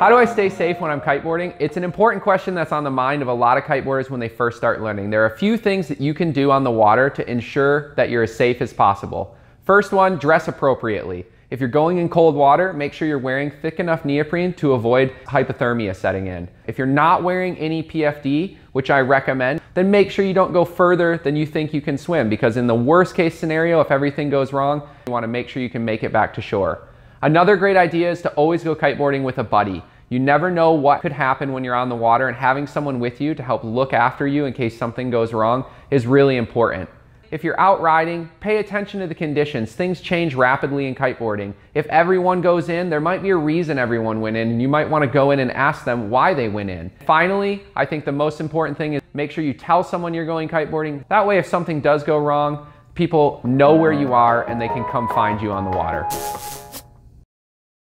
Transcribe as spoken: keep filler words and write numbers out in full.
How do I stay safe when I'm kiteboarding? It's an important question that's on the mind of a lot of kiteboarders when they first start learning. There are a few things that you can do on the water to ensure that you're as safe as possible. First one, dress appropriately. If you're going in cold water, make sure you're wearing thick enough neoprene to avoid hypothermia setting in. If you're not wearing any P F D, which I recommend, then make sure you don't go further than you think you can swim, because in the worst case scenario, if everything goes wrong, you want to make sure you can make it back to shore. Another great idea is to always go kiteboarding with a buddy. You never know what could happen when you're on the water, and having someone with you to help look after you in case something goes wrong is really important. If you're out riding, pay attention to the conditions. Things change rapidly in kiteboarding. If everyone goes in, there might be a reason everyone went in, and you might want to go in and ask them why they went in. Finally, I think the most important thing is make sure you tell someone you're going kiteboarding. That way, if something does go wrong, people know where you are and they can come find you on the water.